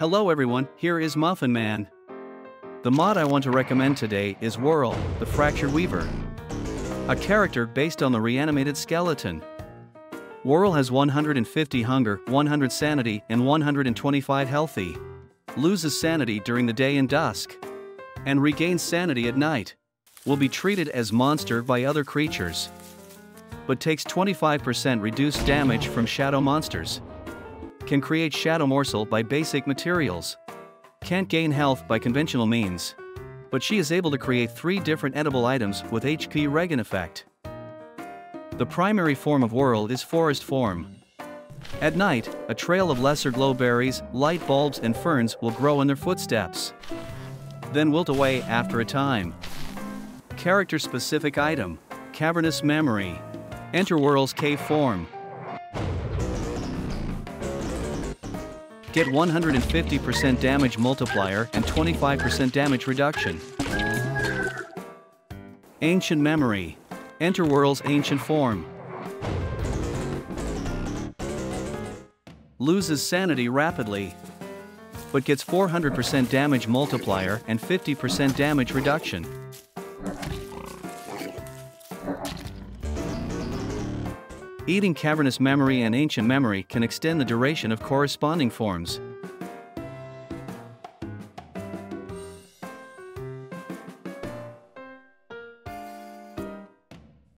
Hello everyone, here is Muffin Man. The mod I want to recommend today is Whorl, the Fractured Weaver, a character based on the Reanimated Skeleton. Whorl has 150 hunger, 100 sanity, and 125 healthy. Loses sanity during the day and dusk, and regains sanity at night. Will be treated as monster by other creatures, but takes 25% reduced damage from shadow monsters. Can create shadow morsel by basic materials. Can't gain health by conventional means, but she is able to create 3 different edible items with HP regen effect. The primary form of Whorl is forest form. At night, a trail of lesser glow berries, light bulbs and ferns will grow in their footsteps, then wilt away after a time. Character-specific item, cavernous memory. Enter Whorl's cave form. Get 150% damage multiplier and 25% damage reduction. Ancient memory. Enter Whorl's ancient form. Loses sanity rapidly, but gets 400% damage multiplier and 50% damage reduction. Eating cavernous memory and ancient memory can extend the duration of corresponding forms.